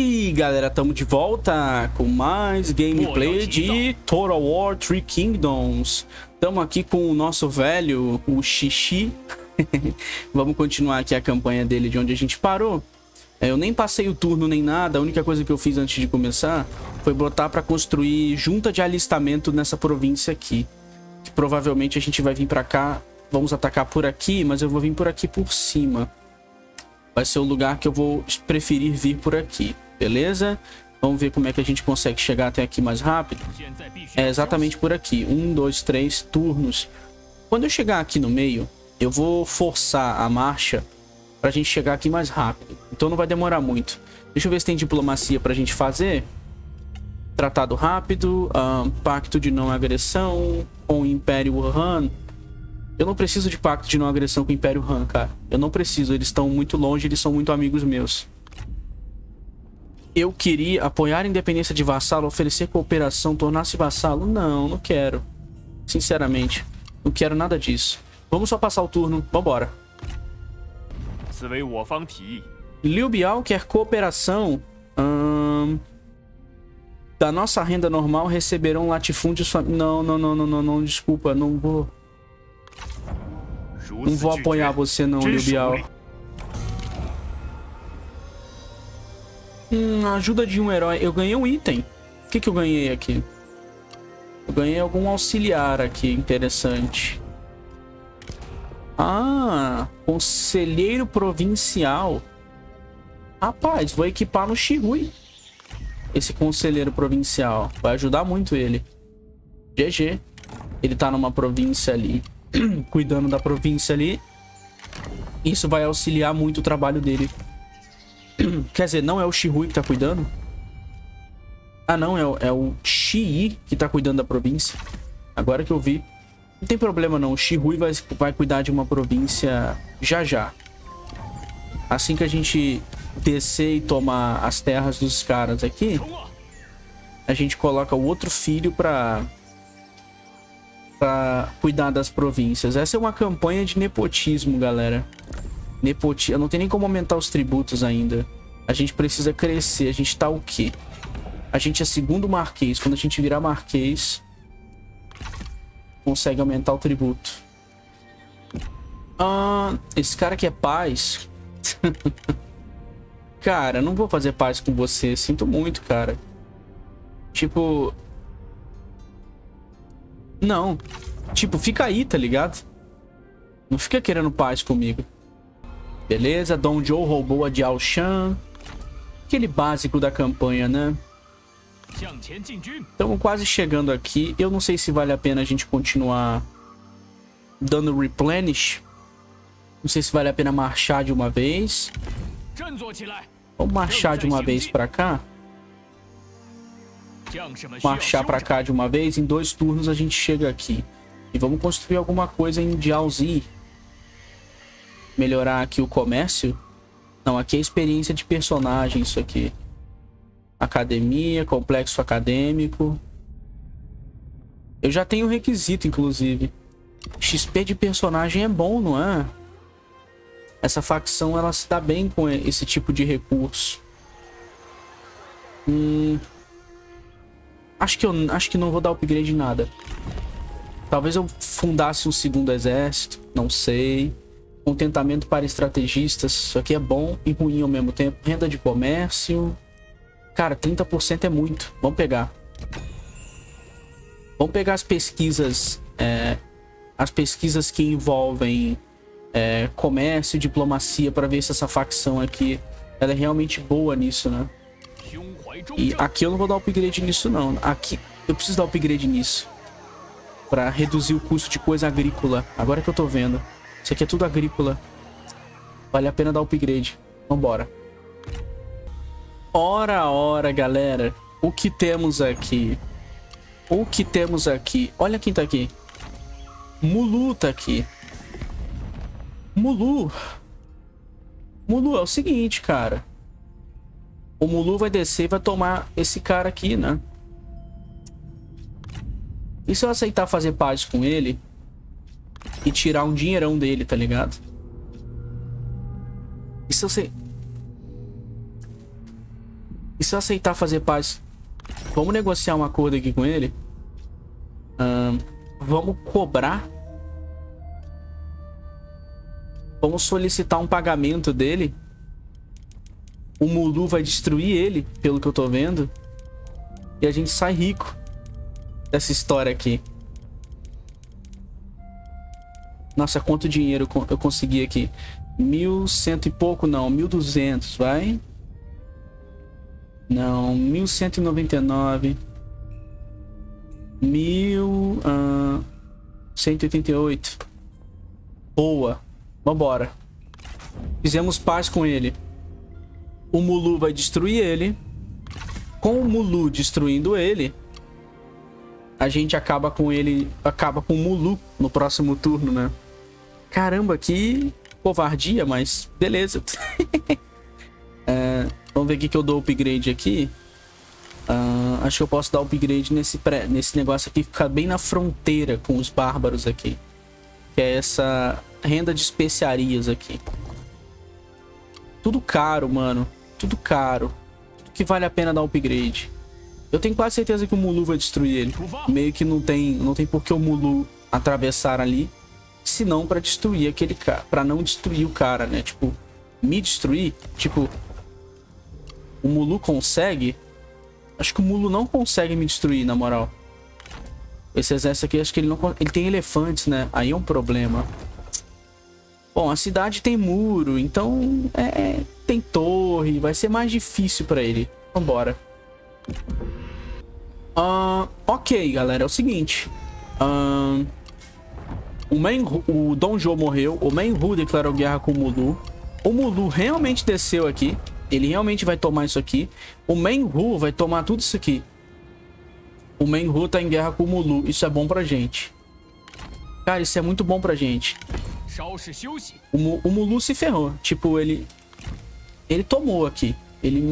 E galera, estamos de volta com mais gameplay de Total War: Three Kingdoms. Estamos aqui com o nosso velho, o Shi Xie. Vamos continuar aqui a campanha dele de onde a gente parou. Eu nem passei o turno nem nada, a única coisa que eu fiz antes de começar foi botar para construir junta de alistamento nessa província aqui. Que provavelmente a gente vai vir para cá, vamos atacar por aqui, mas eu vou vir por aqui por cima. Vai ser o lugar que eu vou preferir vir por aqui. Beleza? Vamos ver como é que a gente consegue chegar até aqui mais rápido. É exatamente por aqui. 1, 2, 3 turnos. Quando eu chegar aqui no meio, eu vou forçar a marcha pra gente chegar aqui mais rápido. Então não vai demorar muito. Deixa eu ver se tem diplomacia pra gente fazer. Tratado rápido. Pacto de não agressão com o Império Han. Eu não preciso de pacto de não agressão com o Império Han, cara. Eu não preciso. Eles estão muito longe. Eles são muito amigos meus. Eu queria apoiar a independência de vassalo, oferecer cooperação, tornar-se vassalo. Não, não quero. Sinceramente, não quero nada disso. Vamos só passar o turno. Vambora. Liu Biao quer cooperação. Da nossa renda normal receberão latifúndios. Não, desculpa. Não vou apoiar você não, Liu Biao. Ajuda de um herói. Eu ganhei um item. O que que eu ganhei aqui? Eu ganhei algum auxiliar aqui, interessante. Ah, conselheiro provincial. Rapaz, vou equipar no Shirui. Esse conselheiro provincial vai ajudar muito ele. GG. Ele tá numa província ali, cuidando da província ali. Isso vai auxiliar muito o trabalho dele. Quer dizer, não é o Shirui que tá cuidando? Ah, não, é o Shi que tá cuidando da província. Agora que eu vi. Não tem problema não, o Shirui vai cuidar de uma província já já. Assim que a gente descer e tomar as terras dos caras aqui, a gente coloca o outro filho pra cuidar das províncias. Essa é uma campanha de nepotismo, galera. Eu não tenho nem como aumentar os tributos ainda. A gente precisa crescer. A gente tá o quê? A gente é segundo marquês. Quando a gente virar marquês, consegue aumentar o tributo. Esse cara aqui é paz. Cara, não vou fazer paz com você. Sinto muito, cara. Tipo... Não. Tipo, fica aí, tá ligado? Não fica querendo paz comigo. Beleza, Dong Zhuo roubou a Jiao Shan. Aquele básico da campanha, né? Estamos quase chegando aqui. Eu não sei se vale a pena a gente continuar dando replenish. Não sei se vale a pena marchar de uma vez. Vamos marchar de uma vez pra cá. Marchar pra cá de uma vez. Em 2 turnos a gente chega aqui. E vamos construir alguma coisa em Jalzi. Melhorar aqui o comércio. Não, aqui é experiência de personagem isso aqui. Academia, complexo acadêmico. Eu já tenho um requisito, inclusive. XP de personagem é bom, não é? Essa facção, ela se dá bem com esse tipo de recurso. Acho que não vou dar upgrade em nada. Talvez eu fundasse um segundo exército, não sei. Contentamento para estrategistas. Isso aqui é bom e ruim ao mesmo tempo. Renda de comércio. Cara, 30% é muito. Vamos pegar. Vamos pegar as pesquisas. As pesquisas que envolvem comércio e diplomacia. Para ver se essa facção aqui ela é realmente boa nisso, né? E aqui eu não vou dar upgrade nisso, não. Aqui eu preciso dar upgrade nisso. Para reduzir o custo de coisa agrícola. Agora que eu tô vendo. Isso aqui é tudo agrícola. Vale a pena dar upgrade. Vambora. Ora, galera. O que temos aqui? O que temos aqui? Olha quem tá aqui. Mulu tá aqui. Mulu. Mulu é o seguinte, cara. O Mulu vai descer e vai tomar esse cara aqui, né? E se eu aceitar fazer paz com ele... E tirar um dinheirão dele, tá ligado? E se eu sei... E se aceitar fazer paz? Vamos negociar um acordo aqui com ele. Vamos cobrar. Vamos solicitar um pagamento dele. O Mulu vai destruir ele, pelo que eu tô vendo. E a gente sai rico dessa história aqui. Nossa, quanto dinheiro eu consegui aqui? 1.100 e pouco, não. 1.200, vai. Não, 1.199. 1.188. Boa. Vambora. Fizemos paz com ele. O Mulu vai destruir ele. Com o Mulu destruindo ele, a gente acaba com ele... Acaba com o Mulu no próximo turno, né? Caramba, que covardia, mas beleza. Vamos ver o que eu dou upgrade aqui. Acho que eu posso dar upgrade nesse negócio aqui. Ficar bem na fronteira com os bárbaros aqui. Que é essa renda de especiarias aqui. Tudo caro, mano. Tudo caro. Tudo que vale a pena dar upgrade. Eu tenho quase certeza que o Mulu vai destruir ele. Meio que não tem por que o Mulu atravessar ali. Senão pra destruir aquele cara. Pra não destruir o cara, né? Tipo, me destruir. Tipo, o Mulu consegue? Acho que o Mulu não consegue me destruir, na moral. Esse exército aqui, acho que ele não... Ele tem elefantes, né? Aí é um problema. Bom, a cidade tem muro, então tem torre, vai ser mais difícil pra ele. Vambora. Ok, galera, é o seguinte. O Dong Zhuo morreu, o Meng Huo declarou guerra com o Mulu. O Mulu realmente desceu aqui, ele realmente vai tomar isso aqui. O Meng Huo vai tomar tudo isso aqui. O Meng Huo tá em guerra com o Mulu, isso é bom pra gente. Cara, isso é muito bom pra gente. O Mulu se ferrou. Tipo, ele tomou aqui,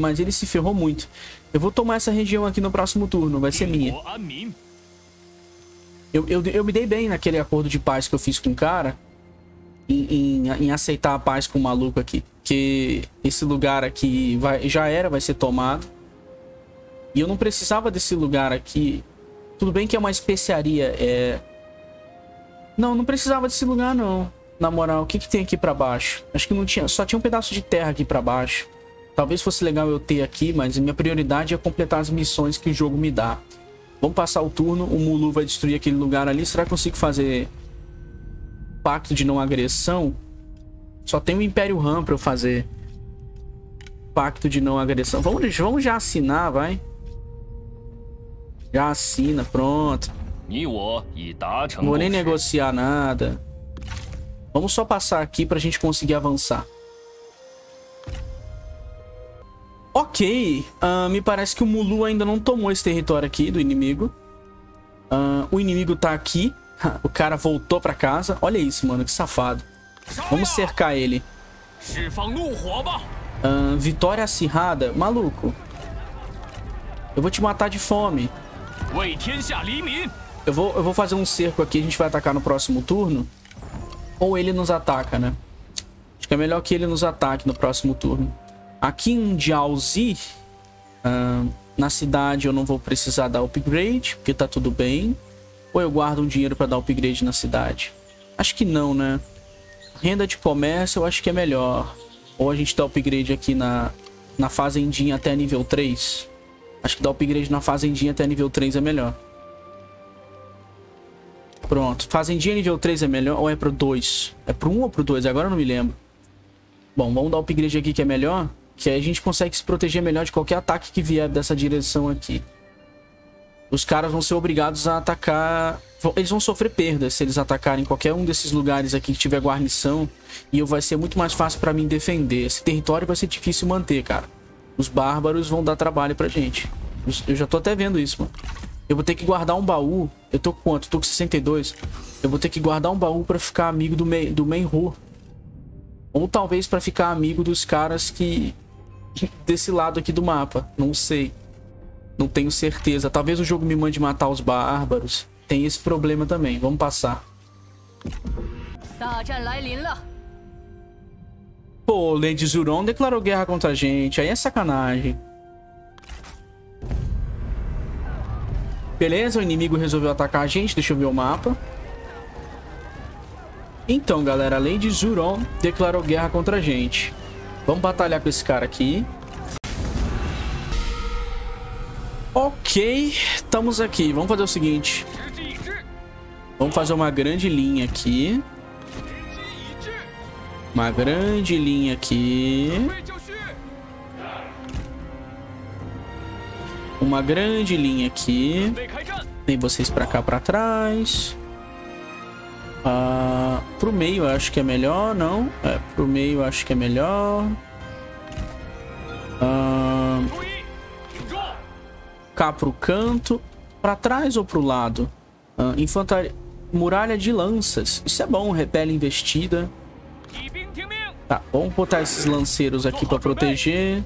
mas ele se ferrou muito. Eu vou tomar essa região aqui no próximo turno. Vai ser minha. Eu me dei bem naquele acordo de paz que eu fiz com o cara. Em aceitar a paz com o maluco aqui. Porque esse lugar aqui vai ser tomado. E eu não precisava desse lugar aqui. Tudo bem que é uma especiaria. Não, não precisava desse lugar não. Na moral, o que que tem aqui pra baixo? Acho que não tinha, só tinha um pedaço de terra aqui pra baixo. Talvez fosse legal eu ter aqui, mas minha prioridade é completar as missões que o jogo me dá. Vamos passar o turno, o Mulu vai destruir aquele lugar ali. Será que eu consigo fazer pacto de não agressão? Só tem o Império Han pra eu fazer pacto de não agressão. Vamos já assinar, vai. Já assina, pronto. Não vou nem negociar nada. Vamos só passar aqui pra gente conseguir avançar. Ok. Me parece que o Mulu ainda não tomou esse território aqui do inimigo. O inimigo tá aqui. O cara voltou pra casa. Olha isso, mano. Que safado. Vamos cercar ele. Vitória acirrada. Maluco. Eu vou te matar de fome. Eu vou fazer um cerco aqui. A gente vai atacar no próximo turno. Ou ele nos ataca, né? Acho que é melhor que ele nos ataque no próximo turno. Aqui em Jiaozhi, na cidade eu não vou precisar dar upgrade, porque tá tudo bem. Ou eu guardo um dinheiro pra dar upgrade na cidade? Acho que não, né? Renda de comércio eu acho que é melhor. Ou a gente dá upgrade aqui na fazendinha até nível 3. Acho que dar upgrade na fazendinha até nível 3 é melhor. Pronto, fazendinha nível 3 é melhor ou é pro 2? É pro 1 ou pro 2? Agora eu não me lembro. Bom, vamos dar upgrade aqui que é melhor. Que aí a gente consegue se proteger melhor de qualquer ataque que vier dessa direção aqui. Os caras vão ser obrigados a atacar... Eles vão sofrer perdas se eles atacarem qualquer um desses lugares aqui que tiver guarnição. E vai ser muito mais fácil pra mim defender. Esse território vai ser difícil manter, cara. Os bárbaros vão dar trabalho pra gente. Eu já tô até vendo isso, mano. Eu vou ter que guardar um baú. Eu tô com quanto? Tô com 62. Eu vou ter que guardar um baú pra ficar amigo do Meng Huo. Ou talvez pra ficar amigo dos caras que... Desse lado aqui do mapa. Não sei. Não tenho certeza. Talvez o jogo me mande matar os bárbaros. Tem esse problema também. Vamos passar. Pô, Lady Zhurong declarou guerra contra a gente. Aí é sacanagem. Beleza, o inimigo resolveu atacar a gente. Deixa eu ver o mapa. Então, galera, a Lady Zhurong declarou guerra contra a gente. Vamos batalhar com esse cara aqui. Ok, estamos aqui. Vamos fazer o seguinte. Vamos fazer uma grande linha aqui. Uma grande linha aqui. Uma grande linha aqui. Tem vocês pra cá, pra trás. Pro meio eu acho que é melhor, não? É, pro meio eu acho que é melhor. Cá pro canto. Pra trás ou pro lado? Infantaria. Muralha de lanças. Isso é bom, repele investida. Tá, vamos botar esses lanceiros aqui pra proteger.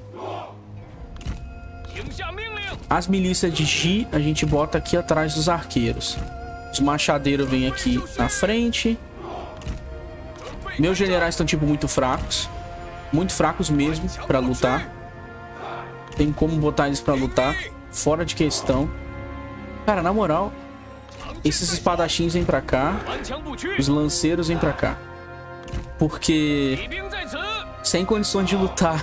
As milícias de Ji a gente bota aqui atrás dos arqueiros. Os machadeiros vêm aqui na frente. Meus generais estão tipo muito fracos. Muito fracos mesmo pra lutar. Tem como botar eles pra lutar. Fora de questão. Cara, na moral, esses espadachins vêm pra cá. Os lanceiros vêm pra cá. Porque sem condições de lutar.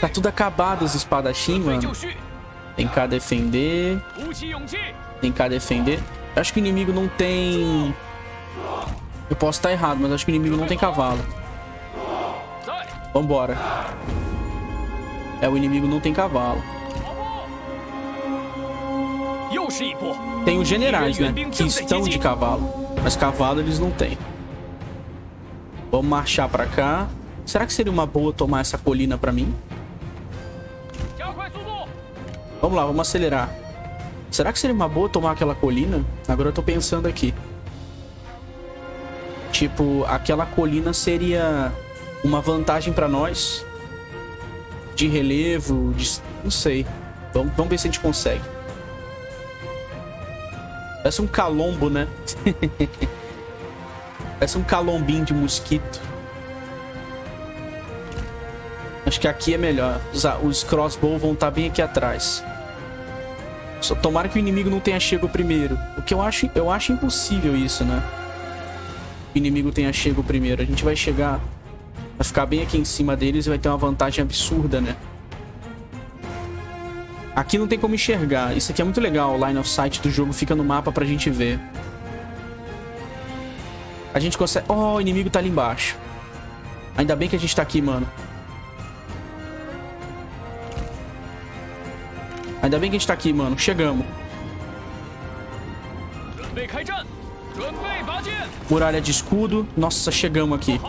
Tá tudo acabado os espadachins, mano. Tem cá defender. Tem cá defender. Eu acho que o inimigo não tem... Eu posso estar errado, mas acho que o inimigo não tem cavalo. Vambora. É, o inimigo não tem cavalo. Tem os generais, né? Que estão de cavalo. Mas cavalo eles não têm. Vamos marchar pra cá. Será que seria uma boa tomar essa colina pra mim? Vamos lá, vamos acelerar. Será que seria uma boa tomar aquela colina? Agora eu tô pensando aqui. Tipo, aquela colina seria uma vantagem pra nós. De relevo, de... não sei. Vamos ver se a gente consegue. Parece um calombo, né? Parece um calombinho de mosquito. Acho que aqui é melhor. Os crossbow vão estar bem aqui atrás. Só tomara que o inimigo não tenha chego primeiro. O que eu acho impossível isso, né? O inimigo tenha chego primeiro. A gente vai chegar... vai ficar bem aqui em cima deles e vai ter uma vantagem absurda, né? Aqui não tem como enxergar. Isso aqui é muito legal. O line of sight do jogo fica no mapa pra gente ver. A gente consegue... oh, o inimigo tá ali embaixo. Ainda bem que a gente tá aqui, mano. Ainda bem que a gente tá aqui, mano. Chegamos. Muralha de escudo. Nossa, chegamos aqui.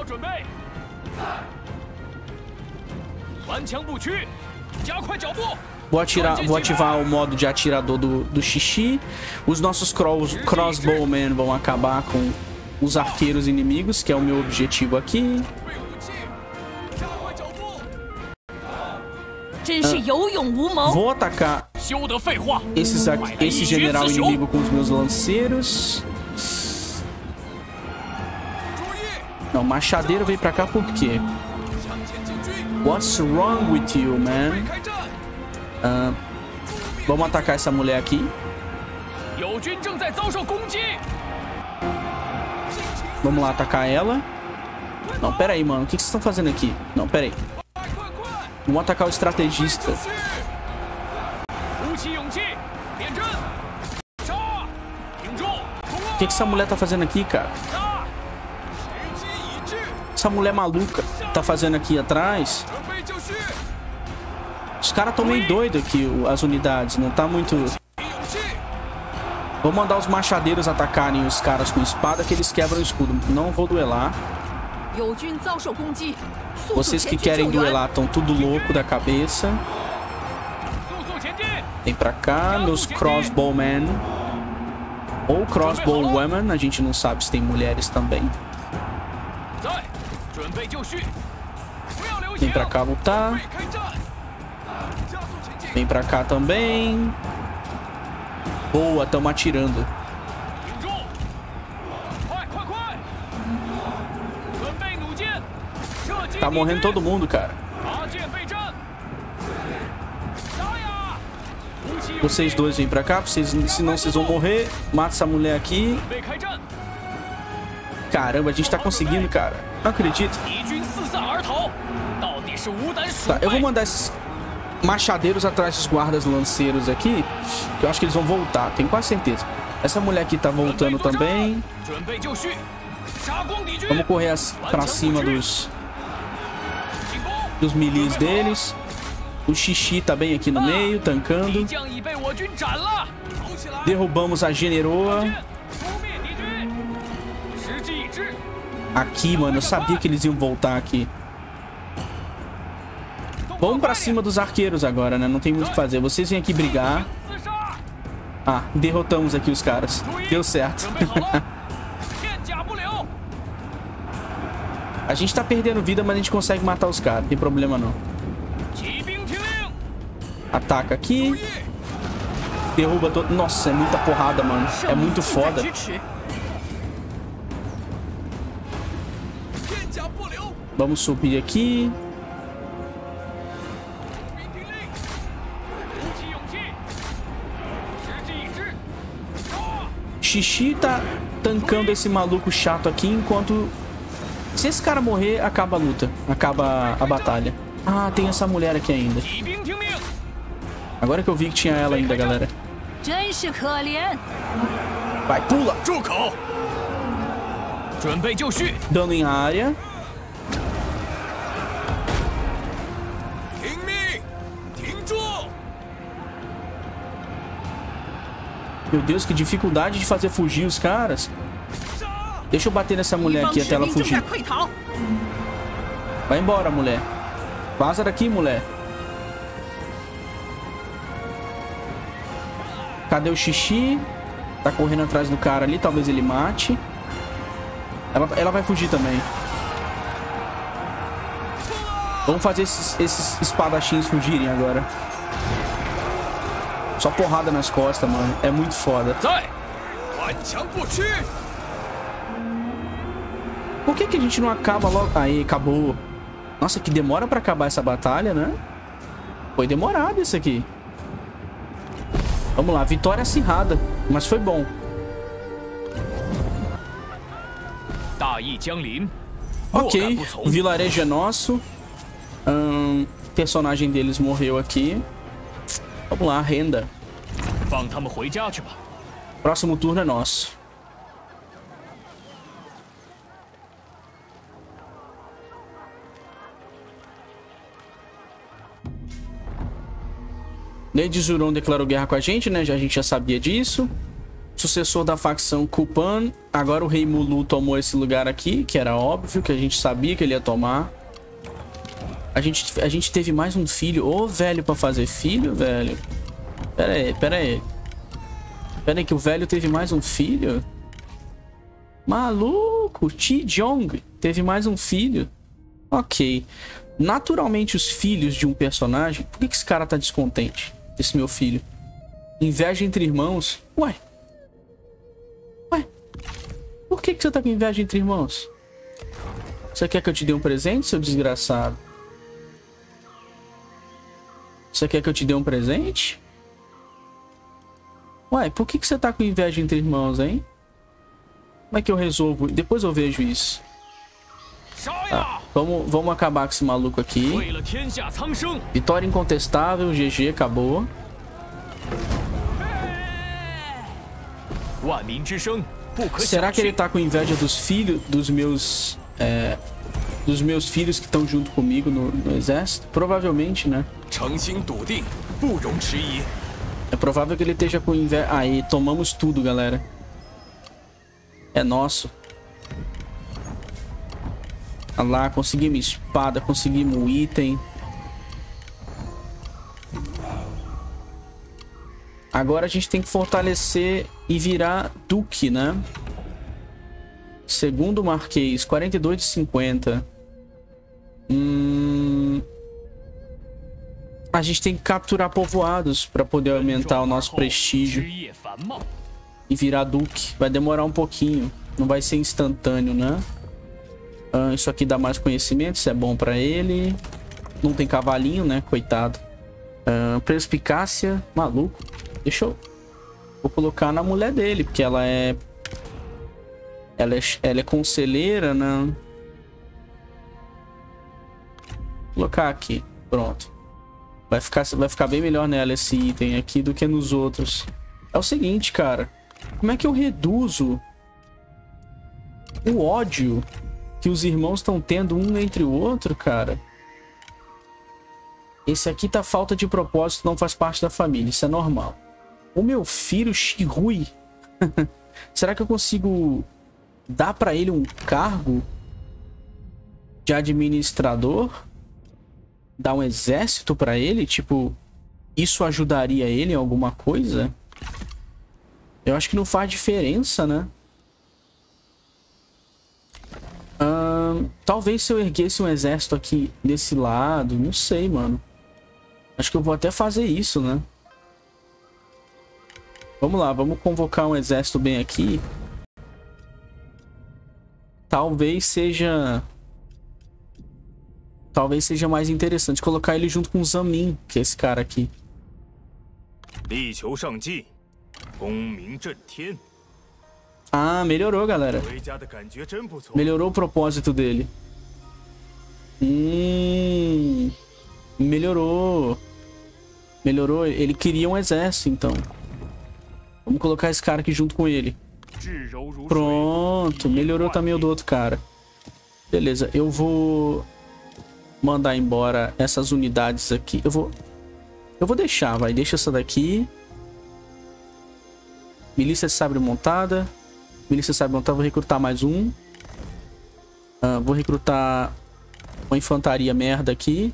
Vou atirar, vou ativar o modo de atirador do xixi. Os nossos crossbowmen vão acabar com os arqueiros inimigos, que é o meu objetivo aqui. Vou atacar esse general inimigo com os meus lanceiros. Não, machadeiro veio pra cá por quê? What's wrong with you, man? Vamos atacar essa mulher aqui. Vamos lá atacar ela. Não, pera aí, mano. O que vocês estão fazendo aqui? Não, pera aí. Vamos atacar o estrategista. O que essa mulher tá fazendo aqui, cara? Essa mulher maluca tá fazendo aqui atrás. Os caras estão meio doidos aqui, as unidades. Não tá muito... vou mandar os machadeiros atacarem os caras com espada, que eles quebram o escudo. Não vou duelar. Vocês que querem duelar estão tudo louco da cabeça. Vem pra cá, meus crossbowmen. Ou crossbowwomen, a gente não sabe se tem mulheres também. Vem pra cá lutar. Vem pra cá também. Boa, estamos atirando. Tá morrendo todo mundo, cara. Vocês dois vêm pra cá, senão vocês vão morrer. Mata essa mulher aqui. Caramba, a gente tá conseguindo, cara. Não acredito. Tá, eu vou mandar esses machadeiros atrás dos guardas lanceiros aqui, que eu acho que eles vão voltar, tenho quase certeza. Essa mulher aqui tá voltando também. Vamos correr pra cima dos milês deles. O Xixi tá bem aqui no meio, tancando. Derrubamos a Generoa. Aqui, mano, eu sabia que eles iam voltar aqui. Vamos pra cima dos arqueiros agora, né? Não tem muito o que fazer. Vocês vêm aqui brigar. Ah, derrotamos aqui os caras. Deu certo. A gente tá perdendo vida, mas a gente consegue matar os caras. Não tem problema, não. Ataca aqui. Derruba todo... Nossa, é muita porrada, mano. É muito foda. Vamos subir aqui. Xixi tá tancando esse maluco chato aqui enquanto... Se esse cara morrer, acaba a luta. Acaba a batalha. Ah, tem essa mulher aqui ainda. Agora que eu vi que tinha ela ainda, galera. Vai, pula! Dano em área. Meu Deus, que dificuldade de fazer fugir os caras. Deixa eu bater nessa mulher aqui até ela fugir. Vai embora, mulher. Vaza daqui, mulher. Cadê o Xixi? Tá correndo atrás do cara ali. Talvez ele mate. Ela vai fugir também. Vamos fazer esses espadachinhos fugirem agora. Só porrada nas costas, mano. É muito foda. Por que a gente não acaba logo? Aí, acabou. Nossa, que demora pra acabar essa batalha, né? Foi demorado isso aqui. Vamos lá, vitória acirrada. Mas foi bom. Ok, o vilarejo é nosso. Personagem deles morreu aqui. Vamos lá, renda. Próximo turno é nosso. Lady Zhurong declarou guerra com a gente, né? A gente já sabia disso. Sucessor da facção Kupan. Agora o rei Mulu tomou esse lugar aqui, que era óbvio, que a gente sabia que ele ia tomar. A gente teve mais um filho. Ô, velho, pra fazer filho, velho. Pera aí, pera aí. Pera aí que o velho teve mais um filho? Maluco! Chi Jong teve mais um filho. Ok. Naturalmente, os filhos de um personagem... Por que esse cara tá descontente? Esse meu filho. Inveja entre irmãos. Ué. Ué. Por que você tá com inveja entre irmãos? Você quer que eu te dê um presente, seu desgraçado? Você quer que eu te dê um presente? Uai, por que você tá com inveja entre irmãos, hein? Como é que eu resolvo? Depois eu vejo isso. Tá, vamos acabar com esse maluco aqui. Vitória incontestável, GG, acabou. Será que ele tá com inveja dos filhos dos meus filhos que estão junto comigo no exército? Provavelmente, né? É provável que ele esteja com inveja. Aí, tomamos tudo, galera. É nosso. Olha lá, conseguimos espada, conseguimos um item. Agora a gente tem que fortalecer e virar duque, né? Segundo marquês, 42 de 50. A gente tem que capturar povoados para poder aumentar o nosso prestígio e virar duque. Vai demorar um pouquinho, não vai ser instantâneo, né? Isso aqui dá mais conhecimento, isso é bom para ele. Não tem cavalinho, né? Coitado. Perspicácia, maluco. Deixa eu... Vou colocar na mulher dele, porque ela é... Ela é conselheira, né? Vou colocar aqui. Pronto. Vai ficar bem melhor nela esse item aqui do que nos outros. É o seguinte, cara. Como é que eu reduzo o ódio que os irmãos estão tendo um entre o outro, cara? Esse aqui tá falta de propósito, não faz parte da família. Isso é normal. O meu filho, Shi Hui. Será que eu consigo dar pra ele um cargo de administrador? Dar um exército pra ele? Tipo, isso ajudaria ele em alguma coisa? Eu acho que não faz diferença, né? Talvez se eu erguesse um exército aqui desse lado, não sei, mano. Acho que eu vou até fazer isso, né? Vamos lá, vamos convocar um exército bem aqui. Talvez seja mais interessante colocar ele junto com o Zanmin, que é esse cara aqui. Ah, melhorou, galera. Melhorou o propósito dele. Melhorou. Melhorou. Ele queria um exército, então. Vamos colocar esse cara aqui junto com ele. Pronto. Melhorou também o do outro cara. Beleza. Eu vou mandar embora essas unidades aqui. Eu vou deixar, vai. Deixa essa daqui. Milícia de sabre montada. Milícia de sabre montada. Vou recrutar mais um. Vou recrutar uma infantaria merda aqui.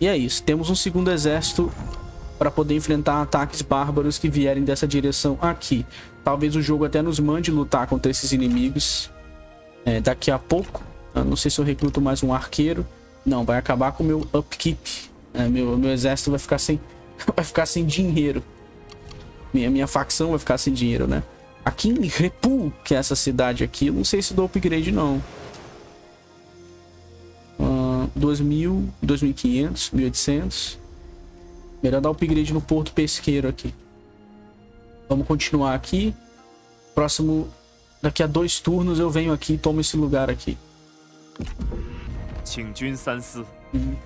E é isso. Temos um segundo exército para poder enfrentar ataques bárbaros que vierem dessa direção aqui. Talvez o jogo até nos mande lutar contra esses inimigos. Daqui a pouco. Não sei se eu recruto mais um arqueiro. Não, vai acabar com o meu upkeep. Meu exército vai ficar sem, vai ficar sem dinheiro. Minha facção vai ficar sem dinheiro, né? Aqui em Repu, que é essa cidade aqui, eu não sei se dou upgrade, não. 2.000, 2.500, 1.800. Melhor dar upgrade no porto pesqueiro aqui. Vamos continuar aqui. Próximo, daqui a 2 turnos eu venho aqui e tomo esse lugar aqui.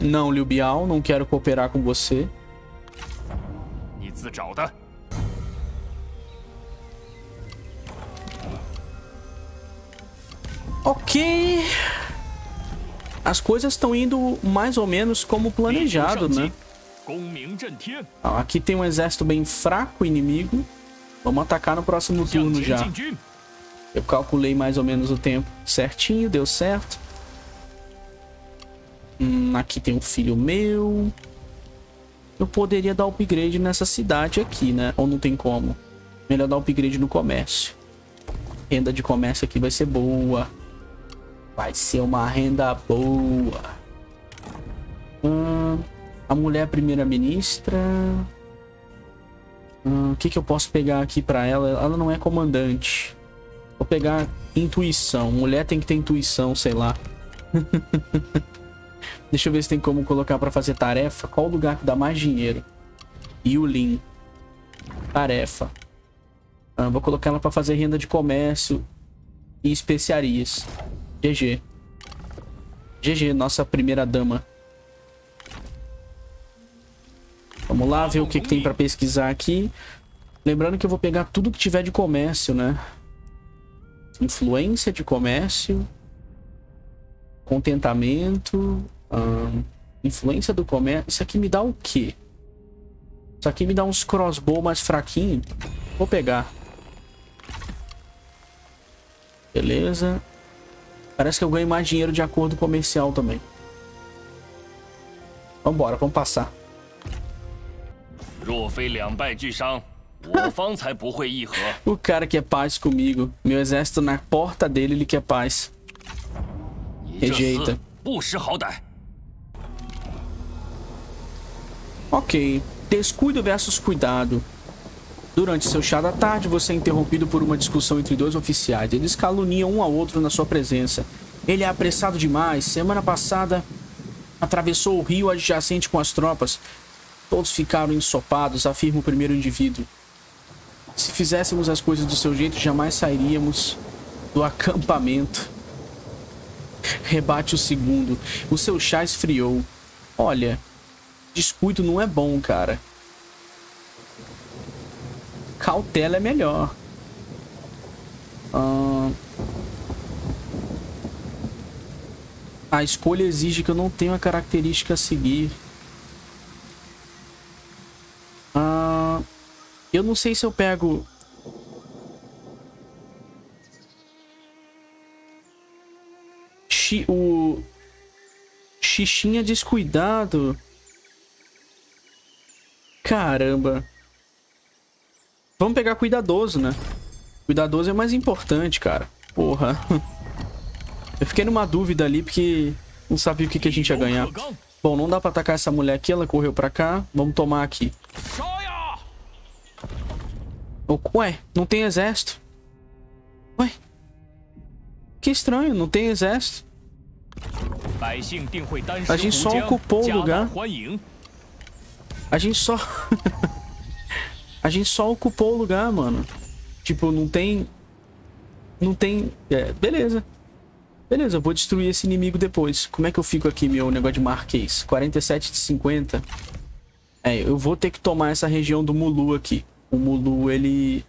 Não, Liu Biao, não quero cooperar com você. Ok. As coisas estão indo mais ou menos como planejado, né? Aqui tem um exército bem fraco, inimigo. Vamos atacar no próximo turno já. Eu calculei mais ou menos o tempo certinho, deu certo. Aqui tem um filho meu. Eu poderia dar upgrade nessa cidade aqui, né? Ou não tem como? Melhor dar upgrade no comércio. Renda de comércio aqui vai ser boa. Vai ser uma renda boa. A mulher primeira-ministra. O que eu posso pegar aqui pra ela? Ela não é comandante. Vou pegar intuição. Mulher tem que ter intuição, sei lá. Deixa eu ver se tem como colocar pra fazer tarefa. Qual o lugar que dá mais dinheiro? Yulin. Tarefa. Vou colocar ela pra fazer renda de comércio e especiarias. GG. GG, nossa primeira dama. Vamos lá ver o que tem pra pesquisar aqui. Lembrando que eu vou pegar tudo que tiver de comércio, né? Influência de comércio. Contentamento. Influência do comércio. Isso aqui me dá o quê? Isso aqui me dá uns crossbow mais fraquinho. Vou pegar. Beleza. Parece que eu ganho mais dinheiro de acordo comercial também. Vambora, vamos passar. O cara quer paz comigo. Meu exército na porta dele, ele quer paz. Rejeita. Ok. Descuido versus cuidado. Durante seu chá da tarde, você é interrompido por uma discussão entre 2 oficiais. Eles caluniam um ao outro na sua presença. Ele é apressado demais. Semana passada, atravessou o rio adjacente com as tropas. Todos ficaram ensopados, afirma o primeiro indivíduo. Se fizéssemos as coisas do seu jeito, jamais sairíamos do acampamento. Rebate o segundo. O seu chá esfriou. Olha, descuido não é bom, cara. Cautela é melhor. A escolha exige que eu não tenha a característica a seguir. Eu não sei se eu pego... O... Xixinha descuidado. Caramba. Vamos pegar cuidadoso, né? Cuidadoso é mais importante, cara. Porra. Eu fiquei numa dúvida ali porque não sabia o que, que a gente ia ganhar. Bom, não dá pra atacar essa mulher aqui. Ela correu pra cá. Vamos tomar aqui. Ué, não tem exército. Ué. Que estranho, não tem exército. A gente só ocupou o lugar. A gente só ocupou o lugar, mano. Tipo, não tem... É, beleza. Beleza, eu vou destruir esse inimigo depois. Como é que eu fico aqui, meu negócio de marquês? 47 de 50. É, eu vou ter que tomar essa região do Mulu aqui. O Mulu, ele...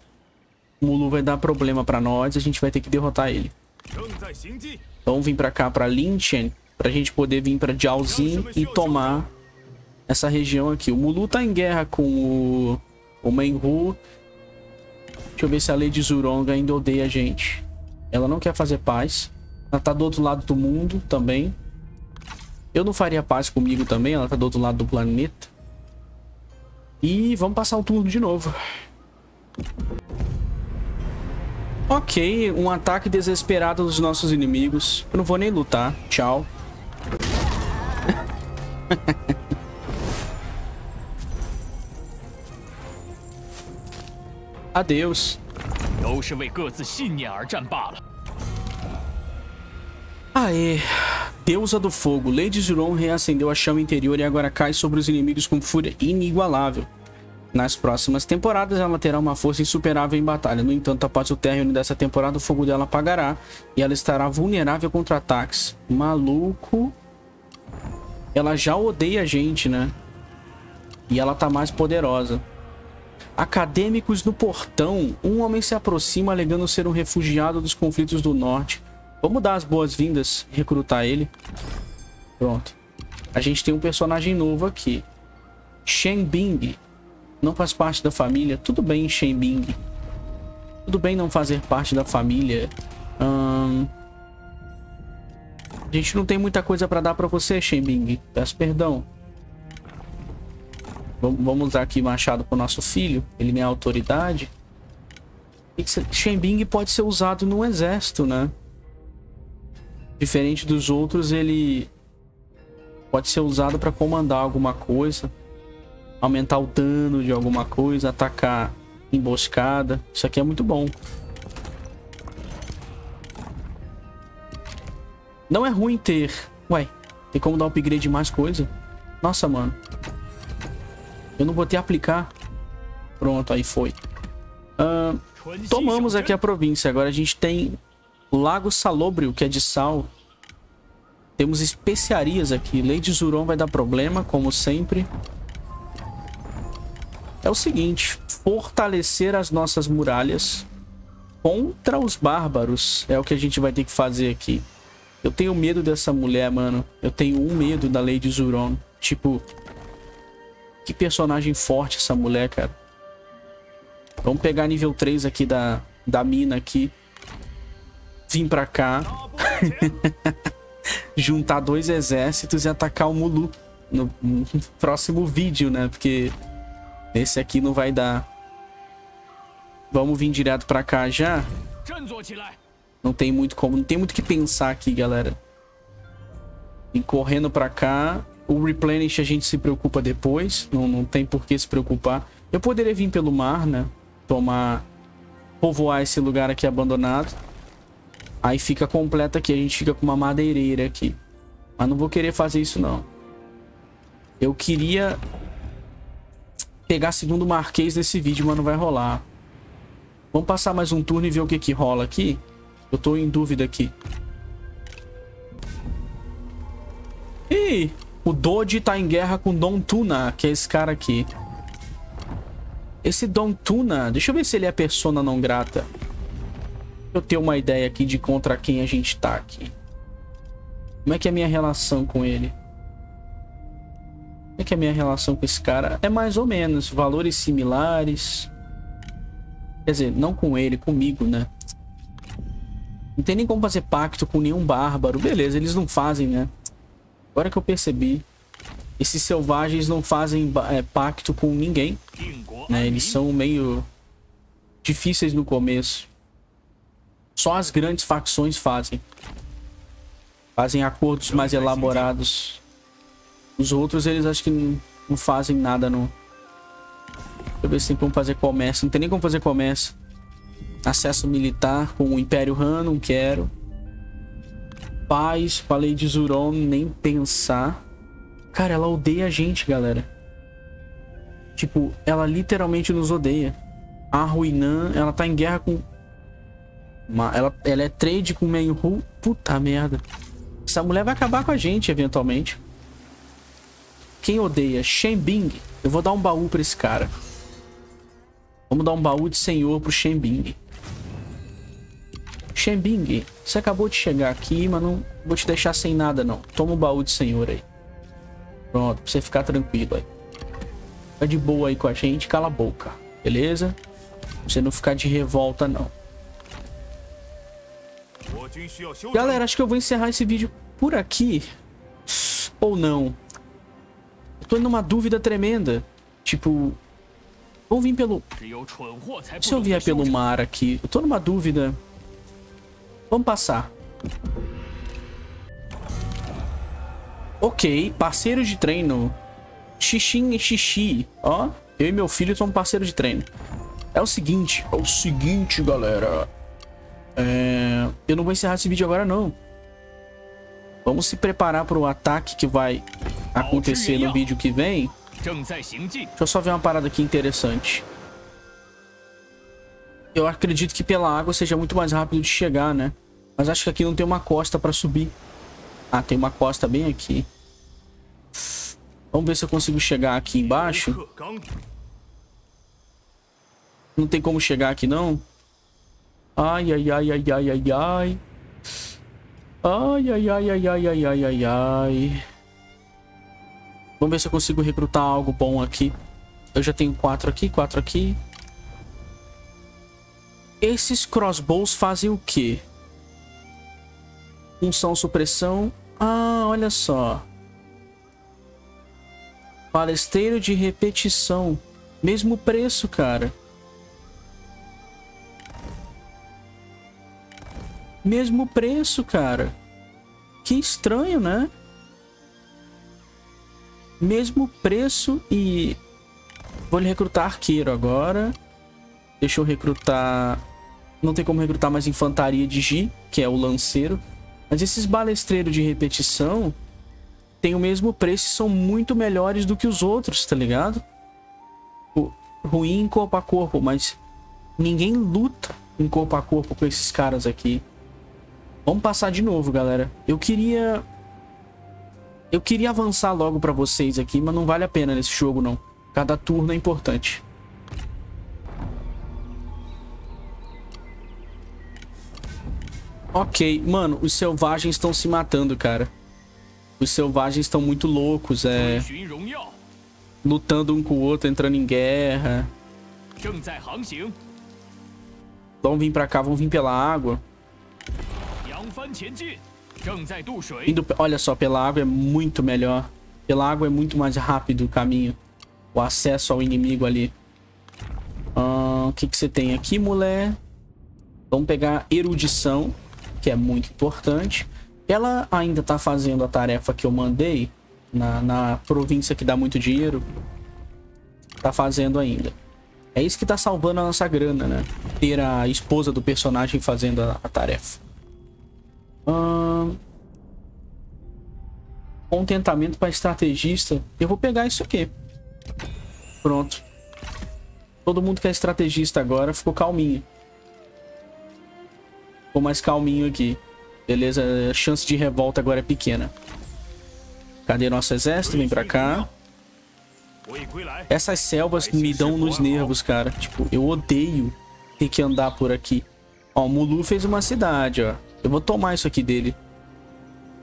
O Mulu vai dar problema pra nós. A gente vai ter que derrotar ele. Então vim pra cá, pra Linchen, pra gente poder vir pra Jiaozhi e tomar essa região aqui. O Mulu tá em guerra com o Meng Huo. Deixa eu ver se a Lady Zhurong ainda odeia a gente. Ela não quer fazer paz. Ela tá do outro lado do mundo também. Eu não faria paz comigo também. Ela tá do outro lado do planeta. E vamos passar o turno de novo. Ok, um ataque desesperado dos nossos inimigos. Eu não vou nem lutar. Tchau. Adeus. Aê. Deusa do fogo. Lady Zhurong reacendeu a chama interior e agora cai sobre os inimigos com fúria inigualável. Nas próximas temporadas, ela terá uma força insuperável em batalha. No entanto, após o término dessa temporada, o fogo dela apagará e ela estará vulnerável contra ataques. Maluco. Ela já odeia a gente, né? E ela tá mais poderosa. Acadêmicos no portão. Um homem se aproxima alegando ser um refugiado dos conflitos do norte. Vamos dar as boas-vindas, recrutar ele. Pronto. A gente tem um personagem novo aqui. Shen Bing. Não faz parte da família. Tudo bem, Shen Bing. Tudo bem não fazer parte da família. A gente não tem muita coisa pra dar pra você, Shen Bing. Peço perdão. Vamos usar aqui machado pro nosso filho. Ele nem é autoridade. Shen Bing pode ser usado no exército, né? Diferente dos outros, ele pode ser usado pra comandar alguma coisa. Aumentar o dano de alguma coisa, atacar emboscada. Isso aqui é muito bom. Não é ruim ter... Ué, tem como dar upgrade em mais coisa? Nossa, mano. Eu não botei aplicar. Pronto, aí foi. Tomamos aqui a província. Agora a gente tem Lago Salobrio, que é de sal. Temos especiarias aqui. Lady Zhurong vai dar problema, como sempre. É o seguinte, fortalecer as nossas muralhas contra os bárbaros é o que a gente vai ter que fazer aqui. Eu tenho medo dessa mulher, mano. Eu tenho um medo da Lady Zhurong. Tipo, que personagem forte essa mulher, cara. Vamos pegar nível 3 aqui da mina aqui. Vim pra cá. Juntar dois exércitos e atacar o Mulu no próximo vídeo, né? Porque... Esse aqui não vai dar. Vamos vir direto pra cá já. Não tem muito como. Não tem muito o que pensar aqui, galera. E correndo pra cá. O replenish a gente se preocupa depois. Não tem por que se preocupar. Eu poderia vir pelo mar, né? Tomar... Povoar esse lugar aqui abandonado. Aí fica completo aqui. A gente fica com uma madeireira aqui. Mas não vou querer fazer isso, não. Eu queria... pegar segundo marquês nesse vídeo, mas não vai rolar. Vamos passar mais um turno e ver o que que rola aqui. Eu tô em dúvida aqui. Ih, o Dodi tá em guerra com Dom Tuna, que é esse cara aqui. Esse Dom Tuna, deixa eu ver se ele é persona não grata. Eu tenho uma ideia aqui de contra quem a gente tá aqui. Como é que é a minha relação com ele? Como é que é a minha relação com esse cara? É mais ou menos, valores similares. Quer dizer, não com ele, comigo, né? Não tem nem como fazer pacto com nenhum bárbaro. Beleza, eles não fazem, né? Agora que eu percebi. Esses selvagens não fazem pacto com ninguém, né? Eles são meio difíceis no começo. Só as grandes facções fazem. Fazem acordos mais elaborados. Os outros, eles acho que não fazem nada, não. Deixa eu ver se tem como fazer comércio. Não tem nem como fazer comércio. Acesso militar com o Império Han, não quero. Paz, com a Lady Zhurong, nem pensar. Cara, ela odeia a gente, galera. Tipo, ela literalmente nos odeia. A Ruinan, ela tá em guerra com... Ela é trade com o Meng Huo. Puta merda. Essa mulher vai acabar com a gente, eventualmente. Quem odeia? Shen Bing. Eu vou dar um baú pra esse cara. Vamos dar um baú de senhor pro Shen Bing. Shen Bing, você acabou de chegar aqui, mas não vou te deixar sem nada, não. Toma o baú de senhor aí. Pronto, pra você ficar tranquilo aí. Fica de boa aí com a gente, cala a boca, beleza? Pra você não ficar de revolta, não. Galera, acho que eu vou encerrar esse vídeo por aqui. Ou não. Eu tô numa dúvida tremenda. Tipo... vou vir pelo... se eu vier pelo mar aqui... eu tô numa dúvida. Vamos passar. Ok, parceiro de treino. Xixim e xixi. Ó, eu e meu filho somos parceiros de treino. É o seguinte, galera. Eu não vou encerrar esse vídeo agora, não. Vamos se preparar para o ataque que vai acontecer no vídeo que vem. Deixa eu só ver uma parada aqui interessante. Eu acredito que pela água seja muito mais rápido de chegar, né? Mas acho que aqui não tem uma costa para subir. Ah, tem uma costa bem aqui. Vamos ver se eu consigo chegar aqui embaixo. Não tem como chegar aqui, não. Ai, ai, ai, ai, ai, ai, ai. Ai, ai, ai, ai, ai, ai, ai, ai, ai. Vamos ver se eu consigo recrutar algo bom aqui. Eu já tenho 4 aqui. Esses crossbows fazem o quê? Função supressão. Ah, olha só. Palesteiro de repetição. Mesmo preço, cara. Mesmo preço, cara. Que estranho, né? Mesmo preço e... vou recrutar arqueiro agora. Deixa eu recrutar... não tem como recrutar mais infantaria de Ji, que é o lanceiro. Mas esses balestreiros de repetição têm o mesmo preço e são muito melhores do que os outros, tá ligado? Ruim corpo a corpo, mas ninguém luta em corpo a corpo com esses caras aqui. Vamos passar de novo, galera. Eu queria avançar logo pra vocês aqui, mas não vale a pena nesse jogo, não. Cada turno é importante. Ok, mano, os selvagens estão se matando, cara. Os selvagens estão muito loucos, lutando um com o outro, entrando em guerra. Vão vir pra cá, vão vir pela água. Olha só, pela água é muito melhor. Pela água é muito mais rápido o caminho. O acesso ao inimigo ali. O que que você tem aqui, mulher? Vamos pegar erudição, que é muito importante. Ela ainda tá fazendo a tarefa que eu mandei na província que dá muito dinheiro. Tá fazendo ainda. É isso que tá salvando a nossa grana, né? Ter a esposa do personagem fazendo a tarefa. Contentamento para estrategista. Eu vou pegar isso aqui. Pronto. Todo mundo que é estrategista agora ficou calminho. Ficou mais calminho aqui. Beleza, a chance de revolta agora é pequena. Cadê nosso exército? Vem pra cá. Essas selvas me dão nos nervos, cara. Tipo, eu odeio ter que andar por aqui. Ó, o Mulu fez uma cidade, ó. Eu vou tomar isso aqui dele.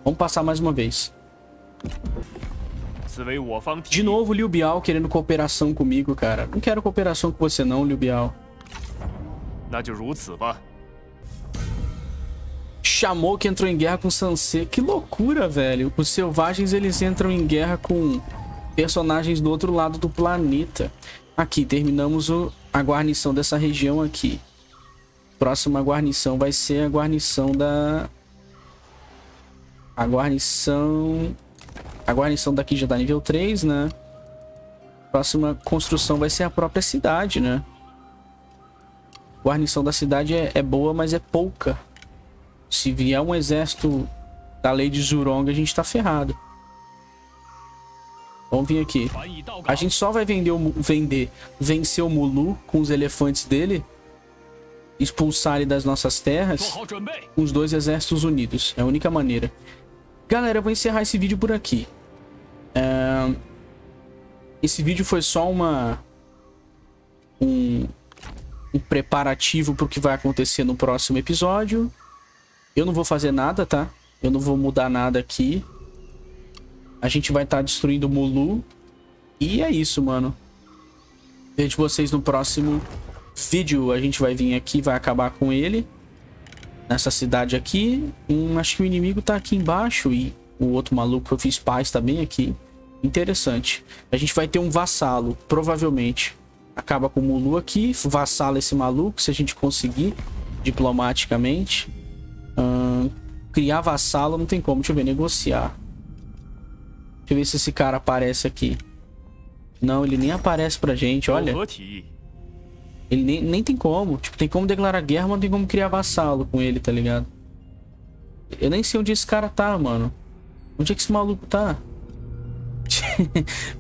Vamos passar mais uma vez. De novo, Liu Biao querendo cooperação comigo, cara. Não quero cooperação com você não, Liu Biao. Chamou que entrou em guerra com Sansei. Que loucura, velho. Os selvagens, eles entram em guerra com personagens do outro lado do planeta. Aqui, terminamos a guarnição dessa região aqui. Próxima guarnição vai ser a guarnição da... A guarnição daqui já tá nível 3, né? Próxima construção vai ser a própria cidade, né? Guarnição da cidade é boa, mas é pouca. Se vier um exército da Lady Zhurong, a gente tá ferrado. Vamos vir aqui. A gente só vai vencer o Mulu com os elefantes dele. Expulsar ele das nossas terras. Com os dois exércitos unidos. É a única maneira. Galera, eu vou encerrar esse vídeo por aqui. Esse vídeo foi só um preparativo pro que vai acontecer no próximo episódio. Eu não vou fazer nada, tá? Eu não vou mudar nada aqui. A gente vai estar destruindo o Mulu. E é isso, mano. Vejo vocês no próximo vídeo. A gente vai vir aqui, vai acabar com ele. Nessa cidade aqui. Acho que o inimigo tá aqui embaixo. E o outro maluco que eu fiz paz tá bem aqui. Interessante. A gente vai ter um vassalo, provavelmente. Acaba com o Mulu aqui. Vassala esse maluco, se a gente conseguir. Diplomaticamente. Criar vassalo não tem como. Deixa eu ver, negociar. Deixa eu ver se esse cara aparece aqui. Não, ele nem aparece pra gente, olha. Ele nem tem como. Tipo, tem como declarar guerra, mas não tem como criar vassalo com ele, tá ligado? Eu nem sei onde esse cara tá, mano. Onde é que esse maluco tá?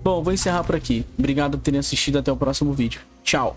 Bom, vou encerrar por aqui. Obrigado por terem assistido. Até o próximo vídeo. Tchau.